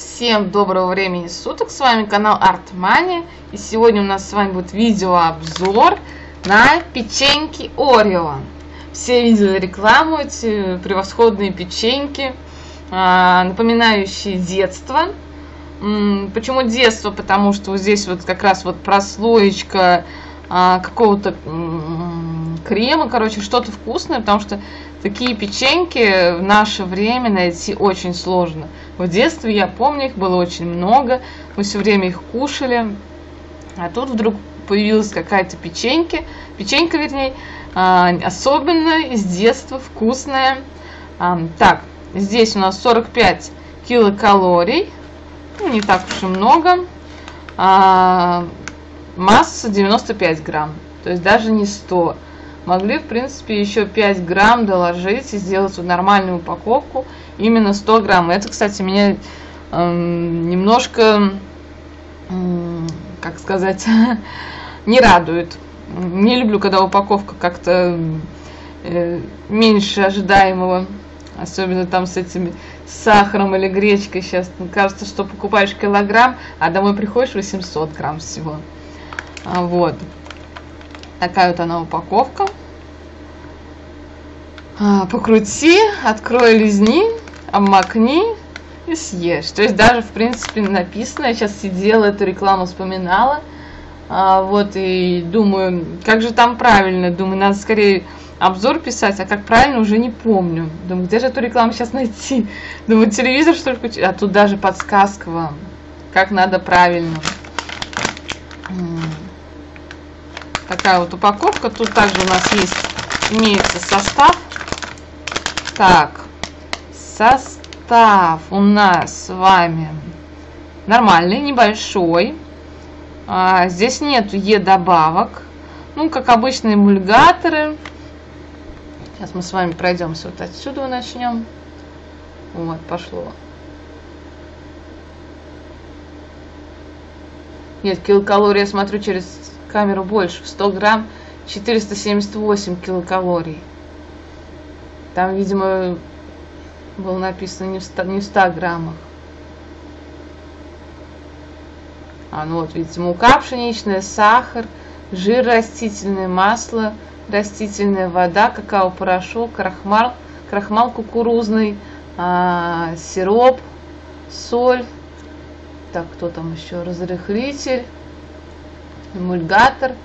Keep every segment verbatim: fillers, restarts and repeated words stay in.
Всем доброго времени суток, с вами канал Art Manij, и сегодня у нас с вами будет видеообзор на печеньки Oreo. Все видели рекламу, эти превосходные печеньки, напоминающие детство. Почему детство? Потому что вот здесь вот как раз вот прослоечка какого-то крема, короче, что-то вкусное, потому что такие печеньки в наше время найти очень сложно. В детстве, я помню, их было очень много, мы все время их кушали, а тут вдруг появилась какая-то печенька, печенька, вернее, особенно из детства вкусная. Так, здесь у нас сорок пять килокалорий, ну, не так уж и много, масса девяносто пять грамм, то есть даже не сто. Могли, в принципе, еще пять грамм доложить и сделать вот нормальную упаковку. Именно сто грамм. Это, кстати, меня э, немножко, э, как сказать, не радует. Не люблю, когда упаковка как-то э, меньше ожидаемого. Особенно там с этими сахаром или гречкой. Сейчас кажется, что покупаешь килограмм, а домой приходишь восемьсот грамм всего. Вот. Такая вот она упаковка. Покрути, открой, лизни, обмакни и съешь. То есть даже, в принципе, написано. Я сейчас сидела, эту рекламу вспоминала. Вот, и думаю, как же там правильно. Думаю, надо скорее обзор писать, а как правильно, уже не помню. Думаю, где же эту рекламу сейчас найти? Думаю, телевизор, что ли, включить? А тут даже подсказка вам, как надо правильно. Такая вот упаковка. Тут также у нас есть, имеется состав. Так, состав у нас с вами нормальный, небольшой. А, здесь нету Е-добавок. Ну, как обычные эмульгаторы. Сейчас мы с вами пройдемся вот отсюда, начнем. Вот, пошло. Нет, килокалории я смотрю через камеру больше. В сто грамм четыреста семьдесят восемь килокалорий. Там, видимо, было написано не в ста, не в ста граммах. А, ну вот, видите, мука пшеничная, сахар, жир растительное, масло растительное, вода, какао-порошок, крахмал, крахмал кукурузный, а, сироп, соль. Так, кто там еще? Разрыхлитель, эмульгатор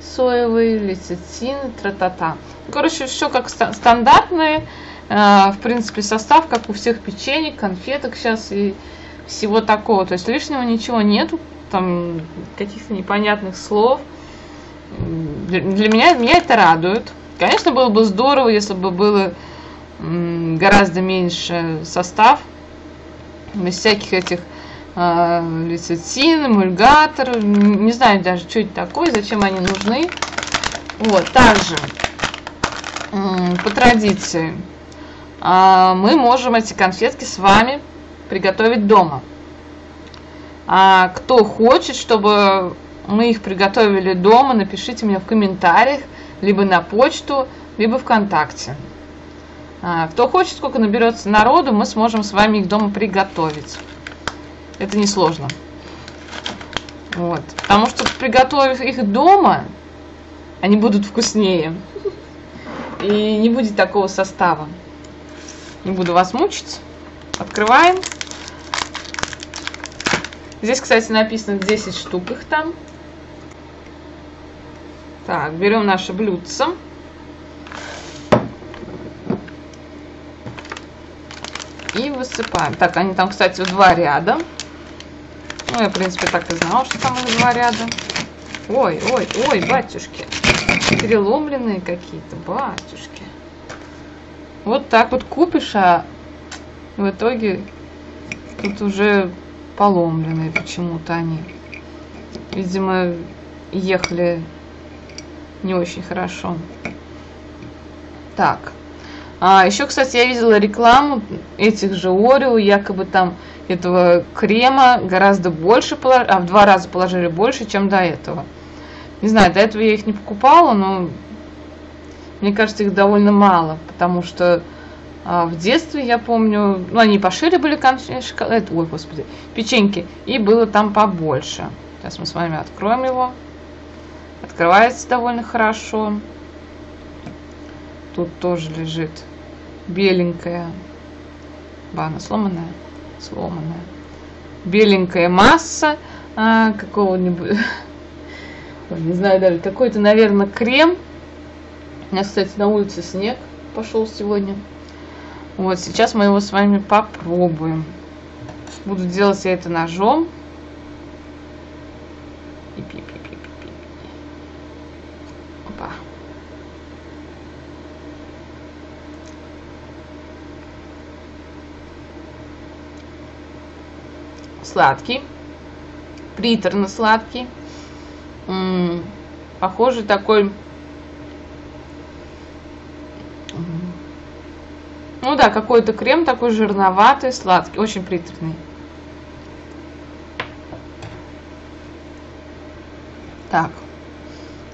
соевый, лецитин, тра-та-та. Короче, все как стандартное. В принципе, состав, как у всех печенек, конфеток сейчас и всего такого. То есть лишнего ничего нету, там каких-то непонятных слов. Для меня, меня это радует. Конечно, было бы здорово, если бы было гораздо меньше состав. Без всяких этих лецитин, эмульгатор, не знаю даже, что это такое, зачем они нужны. Вот, также по традиции мы можем эти конфетки с вами приготовить дома. А кто хочет, чтобы мы их приготовили дома, напишите мне в комментариях, либо на почту, либо ВКонтакте. А кто хочет, сколько наберется народу, мы сможем с вами их дома приготовить. Это несложно. Вот. Потому что, приготовив их дома, они будут вкуснее. И не будет такого состава. Не буду вас мучить. Открываем. Здесь, кстати, написано десять штук их там. Так, берем наше блюдце. И высыпаем. Так, они там, кстати, в два ряда. Ну, я, в принципе, так и знала, что там два ряда. Ой, ой, ой, батюшки. Переломленные какие-то, батюшки. Вот так вот купишь, а в итоге тут уже поломленные почему-то они. Видимо, ехали не очень хорошо. Так. А, еще, кстати, я видела рекламу этих же Oreo, якобы там этого крема гораздо больше, а в два раза положили больше, чем до этого. Не знаю, до этого я их не покупала, но мне кажется, их довольно мало, потому что В детстве, я помню, ну, они пошире были, конечно, ой, господи, печеньки, и было там побольше. Сейчас мы с вами откроем его. Открывается довольно хорошо. Тут тоже лежит беленькая, ба, она сломанная, сломанная, беленькая масса а, какого-нибудь, не знаю даже, какой-то, наверное, крем. У меня, кстати, на улице снег пошел сегодня. Вот, сейчас мы его с вами попробуем. Буду делать я это ножом. Опа. Сладкий. Приторно сладкий. М-м, похоже, такой... Ну да, какой-то крем такой жирноватый, сладкий, очень приторный. Так,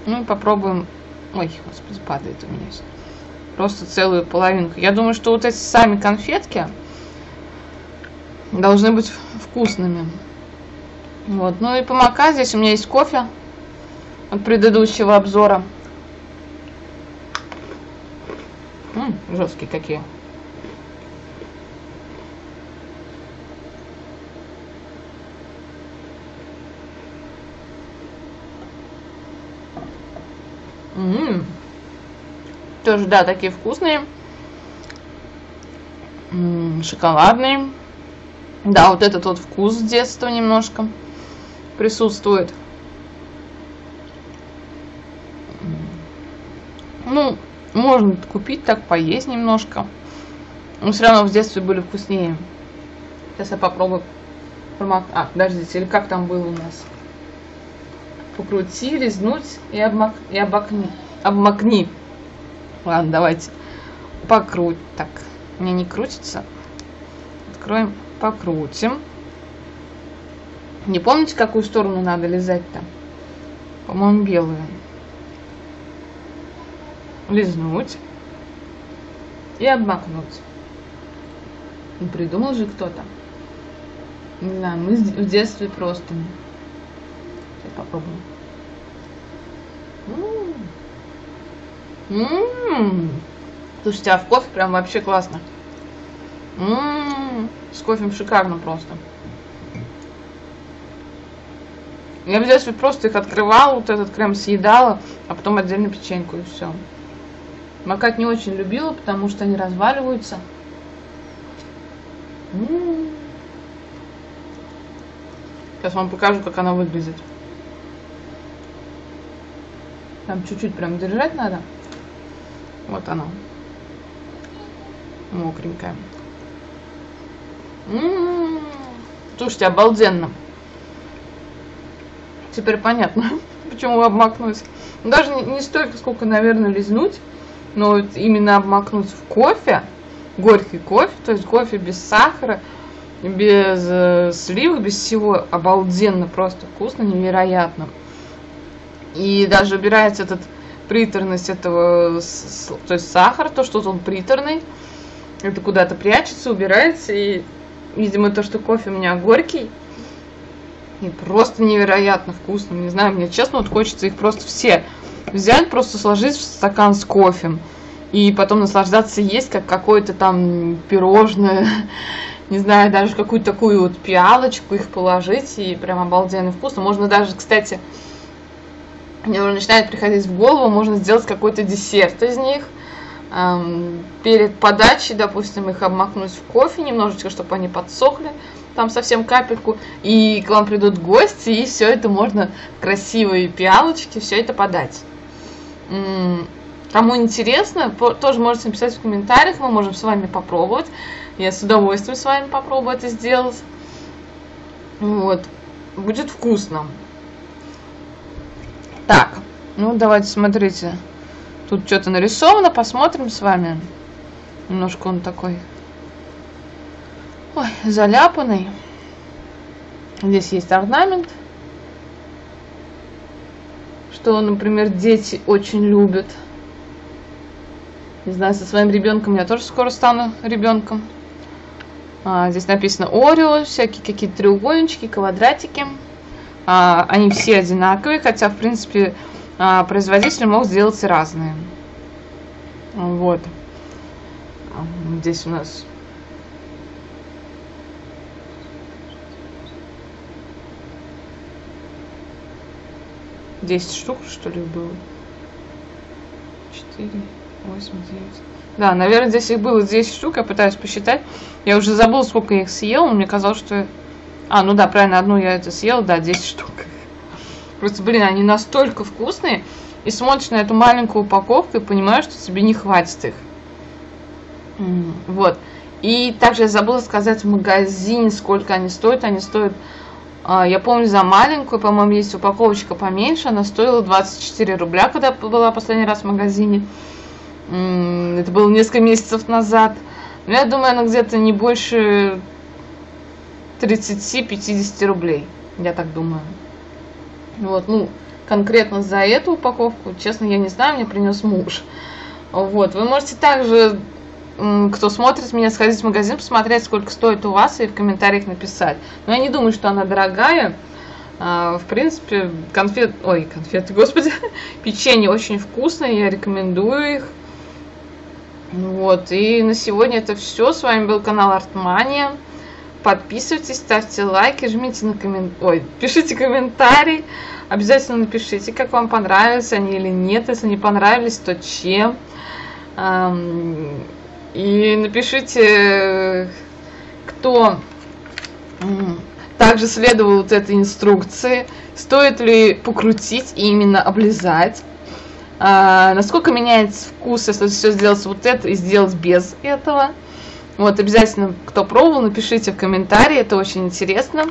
ну и попробуем. Ой, господи, падает у меня просто целую половинку. Я думаю, что вот эти сами конфетки должны быть вкусными. Вот, ну и по мака здесь у меня есть кофе от предыдущего обзора. М-м, жесткие какие. М-м-м. Тоже, да, такие вкусные. М-м, шоколадные. Да, вот этот вот вкус с детства немножко присутствует. Ну, можно купить так, поесть немножко. Но все равно в детстве были вкуснее. Сейчас я попробую. А, подождите, или как там было у нас? Покрути, лизнуть и, обмак... и обмакни. обмакни. Ладно, давайте. Покруть. Так, у меня не крутится. Откроем. Покрутим. Не помните, какую сторону надо лизать-то? По-моему, белую. Лизнуть. И обмакнуть. Не придумал же кто-то. Не знаю, мы в детстве просто... Попробуем. М-м-м. Слушайте, а в кофе прям вообще классно. М-м-м. С кофем шикарно просто. Я в детстве просто их открывала, вот этот крем съедала, а потом отдельно печеньку и все. Макать не очень любила, потому что они разваливаются. М-м-м. Сейчас вам покажу, как она выглядит. Там чуть-чуть прям держать надо. Вот она. Мокренькая. М-м-м. Слушайте, обалденно. Теперь понятно, почему обмакнуть. Даже не, не столько, сколько, наверное, лизнуть. Но вот именно обмакнуть в кофе. Горький кофе. То есть кофе без сахара, без э, слив, без всего. Обалденно просто вкусно, невероятно. И даже убирается этот приторность этого, то есть сахар, то, что он приторный, это куда-то прячется, убирается. И, видимо, то, что кофе у меня горький, и просто невероятно вкусно. Не знаю, мне честно, вот хочется их просто все взять, просто сложить в стакан с кофе. И потом наслаждаться есть, как какое-то там пирожное, не знаю, даже какую-то такую вот пиалочку их положить. И прям обалденно вкусно. Можно даже, кстати... Мне уже начинает приходить в голову, можно сделать какой-то десерт из них. Перед подачей, допустим, их обмакнуть в кофе немножечко, чтобы они подсохли, там совсем капельку. И к вам придут гости, и все это можно, красивые пиалочки, все это подать. Кому интересно, тоже можете написать в комментариях, мы можем с вами попробовать. Я с удовольствием с вами попробую это сделать. Вот. Будет вкусно. Так, ну давайте, смотрите, тут что-то нарисовано, посмотрим с вами. Немножко он такой, ой, заляпанный. Здесь есть орнамент, что, например, дети очень любят. Не знаю, со своим ребенком я тоже скоро стану ребенком. А, здесь написано Oreo, всякие какие-то треугольнички, квадратики. А, они все одинаковые, хотя, в принципе, а, производитель мог сделать и разные. Вот. Здесь у нас... десять штук, что ли, было? четыре, восемь, девять. Да, наверное, здесь их было десять штук. Я пытаюсь посчитать. Я уже забыла, сколько я их съела. Мне казалось, что... А, ну да, правильно, одну я это съела. Да, десять штук. Просто, блин, они настолько вкусные. И смотришь на эту маленькую упаковку и понимаешь, что тебе не хватит их. Вот. И также я забыла сказать в магазине, сколько они стоят. Они стоят... Я помню, за маленькую, по-моему, есть упаковочка поменьше. Она стоила двадцать четыре рубля, когда была последний раз в магазине. Это было несколько месяцев назад. Но я думаю, она где-то не больше тридцати-пятидесяти рублей. Я так думаю. Вот, ну, конкретно за эту упаковку, честно, я не знаю, мне принес муж. Вот, вы можете также... кто смотрит меня, сходить в магазин, посмотреть, сколько стоит у вас, и в комментариях написать. Но я не думаю, что она дорогая. В принципе, конфет... Ой, конфеты, господи. Печенье очень вкусное, я рекомендую их. Вот, и на сегодня это все. С вами был канал Art Manij. Подписывайтесь, ставьте лайки, жмите на коммент... Ой, пишите комментарий. Обязательно напишите, как вам понравились они или нет. Если не понравились, то чем. И напишите, кто также следовал вот этой инструкции, стоит ли покрутить и именно облизать, а, насколько меняется вкус, если все сделать вот это и сделать без этого. Вот, обязательно, кто пробовал, напишите в комментарии, это очень интересно.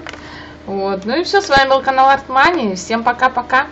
Вот, ну и все, с вами был канал Art Manij, всем пока-пока!